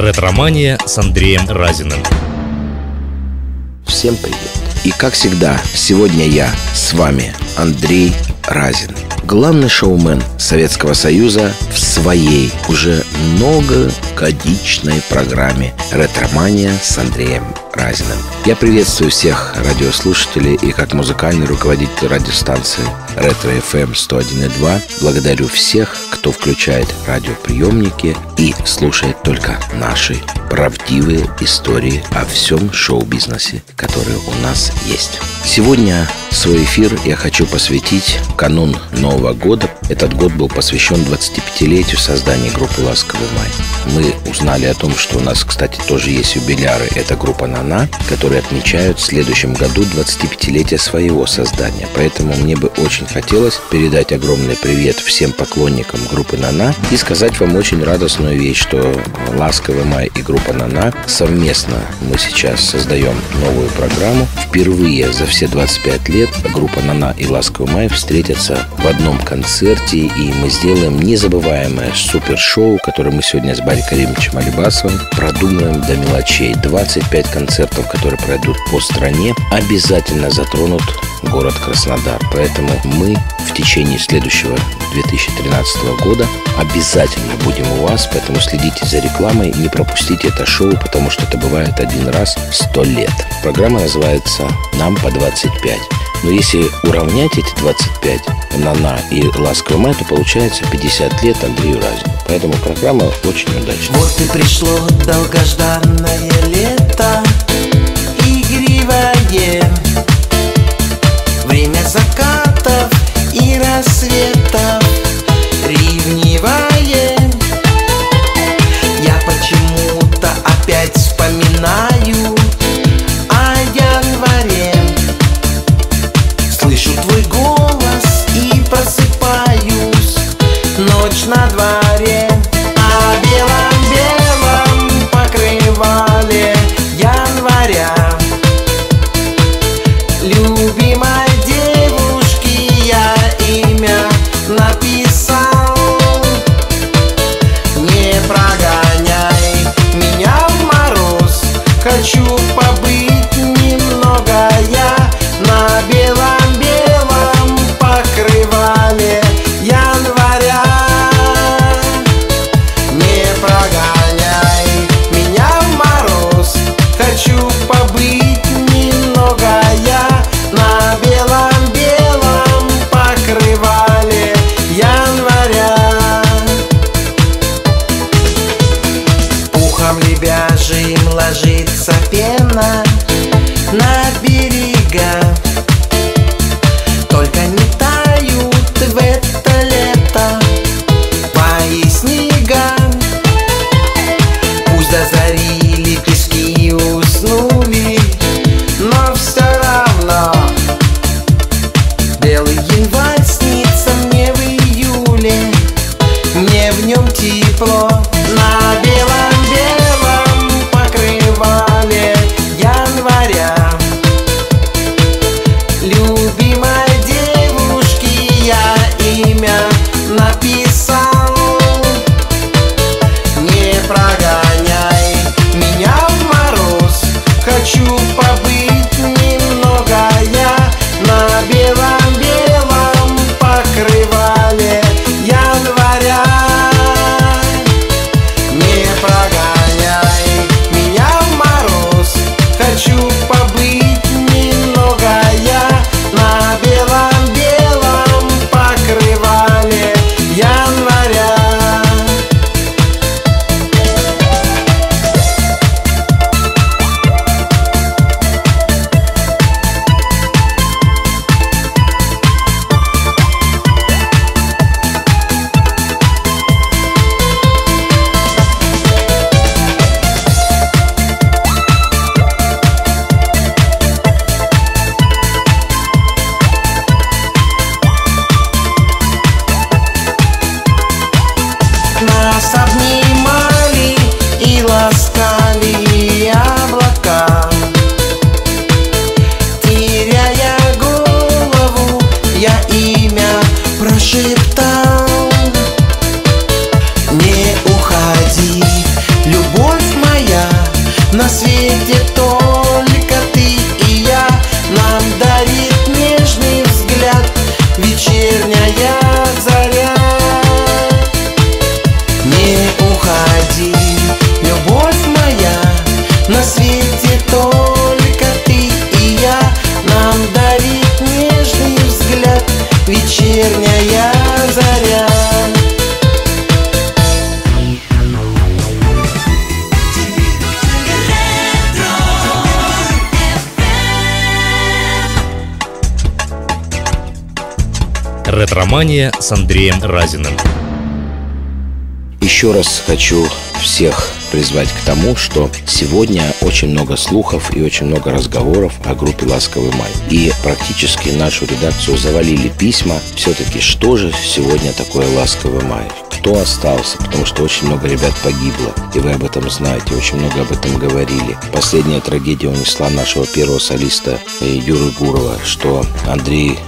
Ретромания с Андреем Разиным. Всем привет! И как всегда, сегодня я с вами, Андрей Разин, главный шоумен Советского Союза в своей уже многогодичной программе «Ретромания» с Андреем Разиным. Я приветствую всех радиослушателей и как музыкальный руководитель радиостанции «Ретро-ФМ» 101.2 благодарю всех, кто включает радиоприемники и слушает только наши правдивые истории о всем шоу-бизнесе, которые у нас есть. Сегодня свой эфир я хочу посвятить канун Нового года. Этот год был посвящен 25-летию создания группы «Ласковый май». Мы узнали о том, что у нас, кстати, тоже есть юбиляры. Это группа «Нана», которые отмечают в следующем году 25-летие своего создания. Поэтому мне бы очень хотелось передать огромный привет всем поклонникам группы «Нана» и сказать вам очень радостную вещь, что «Ласковый май» и группа «Нана» совместно мы сейчас создаем новую программу. Впервые за все 25 лет группа «Нана» и «Ласковый май» встретятся в одном концерте, и мы сделаем незабываемое супершоу, которое мы сегодня с Бари Карімовичем Алибасовым продумаем до мелочей. 25 концертов, которые пройдут по стране, обязательно затронут город Краснодар. Поэтому мы в течение следующего 2013 года обязательно будем у вас, поэтому следите за рекламой, не пропустите это шоу, потому что это бывает один раз в 100 лет. Программа называется «Нам по 25». Но если уравнять эти 25, «Нана» и «Ласковый май», то получается 50 лет Андрею Разину. Поэтому программа очень удачная. Вот и пришло долгожданное лето, игривое, время закатов и рассветов, ревнивое. Я почему-то опять вспоминаю о январе, слышу твой голос и просыпаюсь, ночь на дворе. На белом-белом покрывале января любимой девушки я имя написал. Не прогоняй меня в мороз, хочу побыть немного я на белом-белом покрывале января. Не прогоняй меня в мороз, хочу побыть немного я на белом-белом покрывале января. Пухом лебяжьим ложится пена на берега, только не тают в это лето мои снега. Пусть до зари лепестки уснули, но все равно белый январь снится мне в июле, мне в нем тепло. На белом-белом покрывале января любимой девушки я имя написал. Не прогоняй меня в мороз, хочу побыть немного я на белом-белом покрывале января. Не прогоняй меня в мороз, хочу побыть немного я на белом-белом покрывале января. Нас обнимали и ласкали облака, теряя голову, я имя прошептал. Не уходи, любовь «Ретромания» с Андреем Разиным. Еще раз хочу всех призвать к тому, что сегодня очень много слухов и очень много разговоров о группе «Ласковый май». И практически нашу редакцию завалили письма. Все-таки что же сегодня такое «Ласковый май»? Кто остался, потому что очень много ребят погибло, и вы об этом знаете, очень много об этом говорили. Последняя трагедия унесла нашего первого солиста Юры Гурова, что Андрей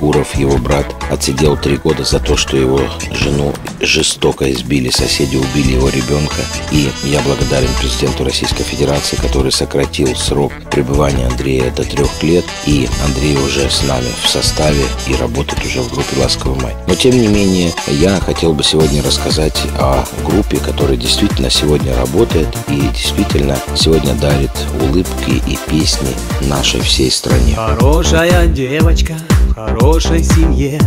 Гуров, его брат, отсидел 3 года за то, что его жену жестоко избили, соседи убили его ребенка. И я благодарен президенту Российской Федерации, который сократил срок пребывания Андрея до 3 лет, и Андрей уже с нами в составе и работает уже в группе «Ласковый май». Но тем не менее, я хотел бы сегодня рассказать о группе, которая действительно сегодня работает и действительно сегодня дарит улыбки и песни нашей всей стране. Хорошая девочка, в хорошей семье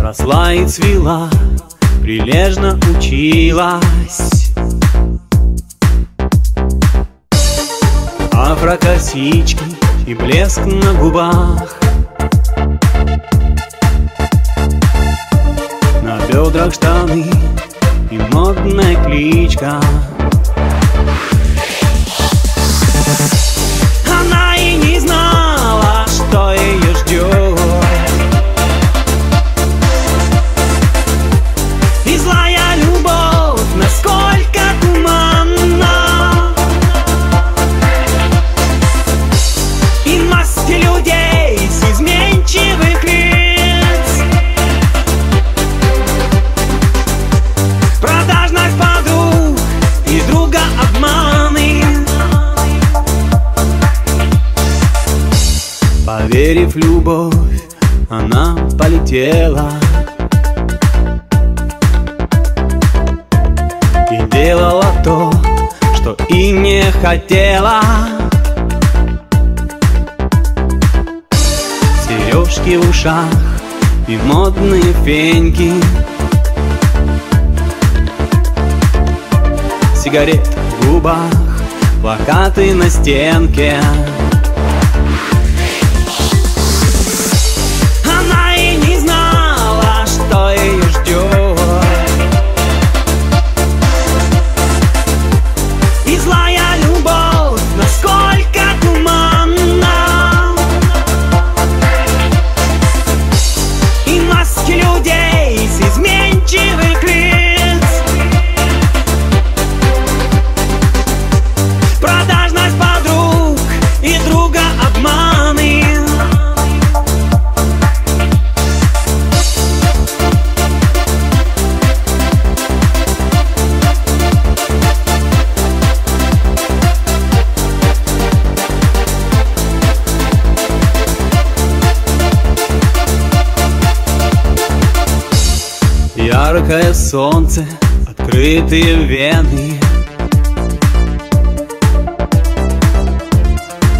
росла и цвела, прилежно училась. Афрокосички и блеск на губах, на бедрах штаны и модная кличка. Она и не знала, что ее ждет, и злая любовь насколько туманна, и маски людей с изменчивых лиц, продажных подруг и друга обманы. Поверив в любовь, она полетела и делала то, что и не хотела. Сережки в ушах и модные феньки, сигарет в губах, плакаты на стенке. Она и не знала, что ее ждет. Яркое солнце, открытые вены,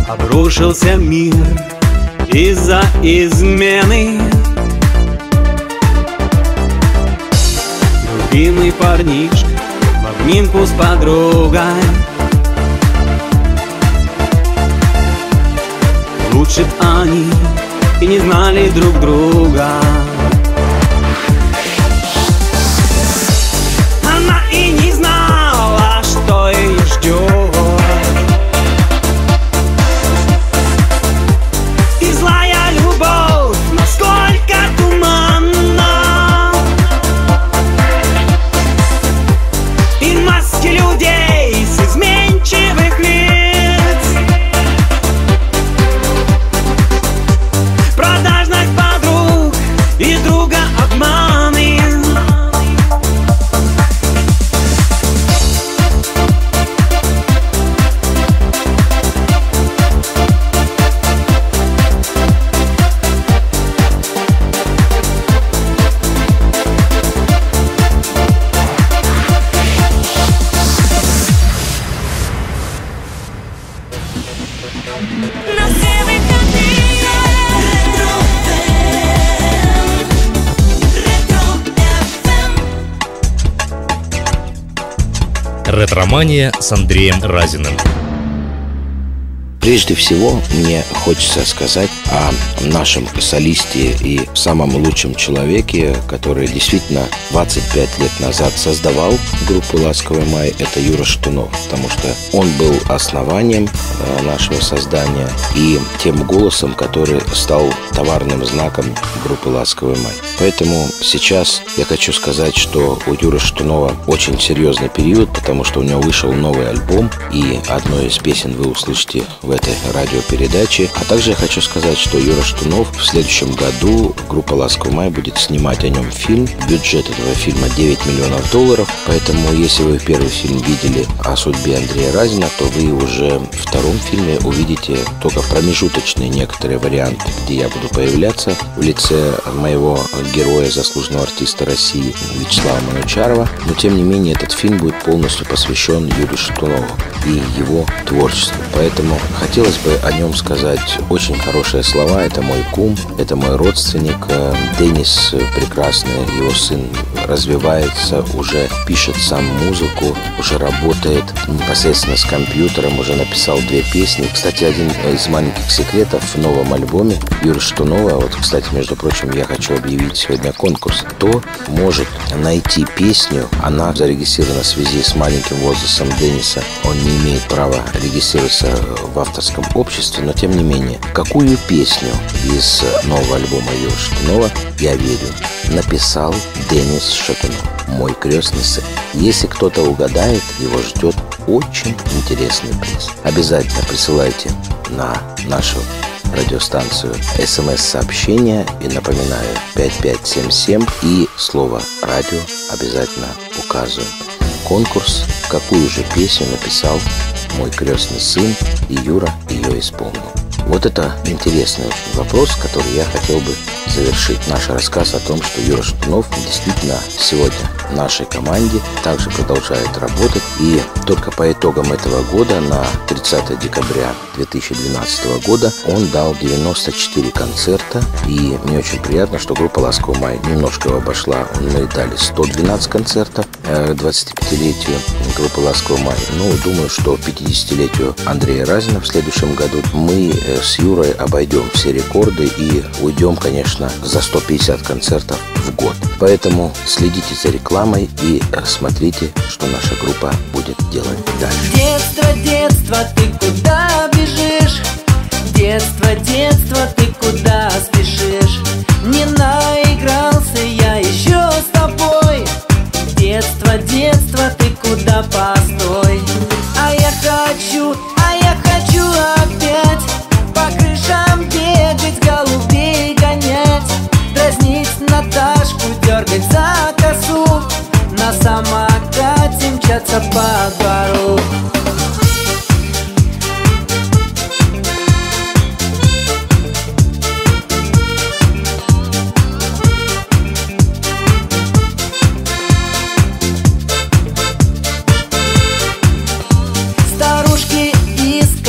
обрушился мир из-за измены. Любимый парнишка в обнимку с подругой, лучше б они и не знали друг друга. «Ретромания» с Андреем Разиным. Прежде всего, мне хочется сказать о нашем солисте и самом лучшем человеке, который действительно 25 лет назад создавал группу «Ласковый май», это Юра Шатунов, потому что он был основанием нашего создания и тем голосом, который стал товарным знаком группы «Ласковый май». Поэтому сейчас я хочу сказать, что у Юры Шатунова очень серьезный период, потому что у него вышел новый альбом, и одну из песен вы услышите в этой радиопередаче. А также я хочу сказать, что Юра Шатунов в следующем году, группа «Ласковый май» будет снимать о нем фильм. Бюджет этого фильма $9 миллионов. Поэтому, если вы первый фильм видели о судьбе Андрея Разина, то вы уже в втором фильме увидите только промежуточные некоторые варианты, где я буду появляться в лице моего героя, заслуженного артиста России Вячеслава Манучарова. Но, тем не менее, этот фильм будет полностью посвящен Юрию Шатунову и его творчеству. Поэтому хотелось бы о нем сказать очень хорошие слова. Это мой кум, это мой родственник. Денис прекрасный, его сын развивается, уже пишет сам музыку, уже работает непосредственно с компьютером, уже написал 2 песни. Кстати, один из маленьких секретов в новом альбоме Юры Шатунова, вот, кстати, между прочим, я хочу объявить сегодня конкурс. Кто может найти песню, она зарегистрирована в связи с маленьким возрастом Дениса, он не имеет права регистрироваться в авторском обществе, но тем не менее, какую песню из нового альбома Юры Шатунова «Я верю» написал Денис Шопин, мой крестный сын. Если кто-то угадает, его ждет очень интересный приз. Обязательно присылайте на нашу радиостанцию СМС-сообщение и, напоминаю, 5577 и слово «радио» обязательно указывают. Конкурс «Какую же песню написал мой крестный сын?» и Юра ее исполнил. Вот это интересный вопрос, который я хотел бы завершить наш рассказ о том, что Юра Шатунов действительно сегодня в нашей команде также продолжает работать. И только по итогам этого года, на 30 декабря 2012 года, он дал 94 концерта. И мне очень приятно, что группа «Ласковый май» немножко его обошла. Мы дали 112 концертов 25-летию группы «Ласковый май». Ну, думаю, что 50-летию Андрея Разина в следующем году мы с Юрой обойдем все рекорды и уйдем, конечно, за 150 концертов в год. Поэтому следите за рекламой и смотрите, что наша группа будет делать дальше. Детство, детство, ты куда бежишь? Детство, детство, ты куда спешишь? Не наигрался я еще с тобой. Детство, детство, ты куда постой? А я хочу опять по крышам бегать, голубей гонять, дразнить Наташку, дергать за косу, на самокате мчаться по двору.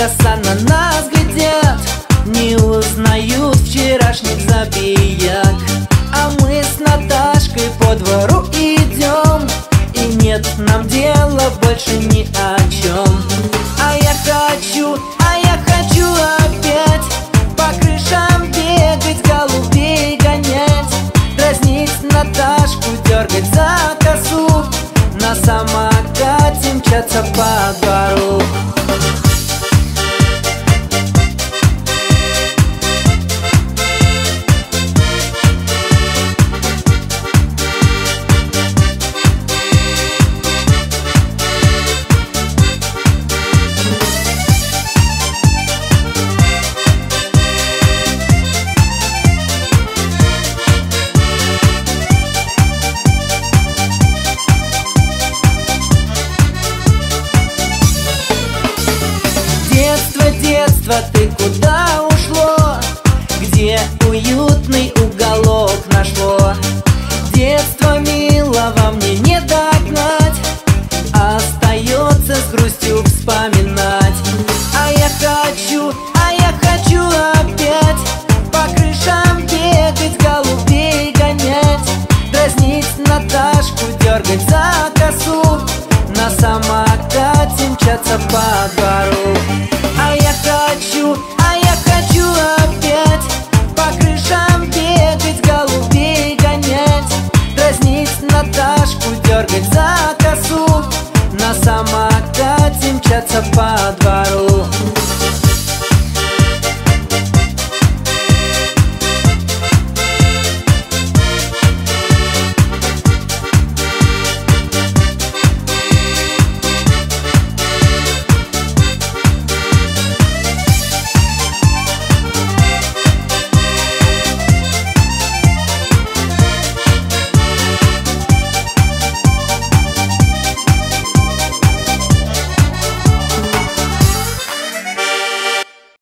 Коса на нас глядят, не узнают вчерашних забияк. А мы с Наташкой по двору идем, и нет нам дела больше ни о чем. А я хочу опять по крышам бегать, голубей гонять, дразнить Наташку, дергать за косу, на самокате мчаться по двору. Детство, ты куда ушло? Где уютный уголок нашло? Детство милого мне не догнать, остается с грустью вспоминать. А я хочу опять по крышам бегать, голубей гонять, дразнить Наташку, дергать за косу, на самокате мчаться по двору. I двору.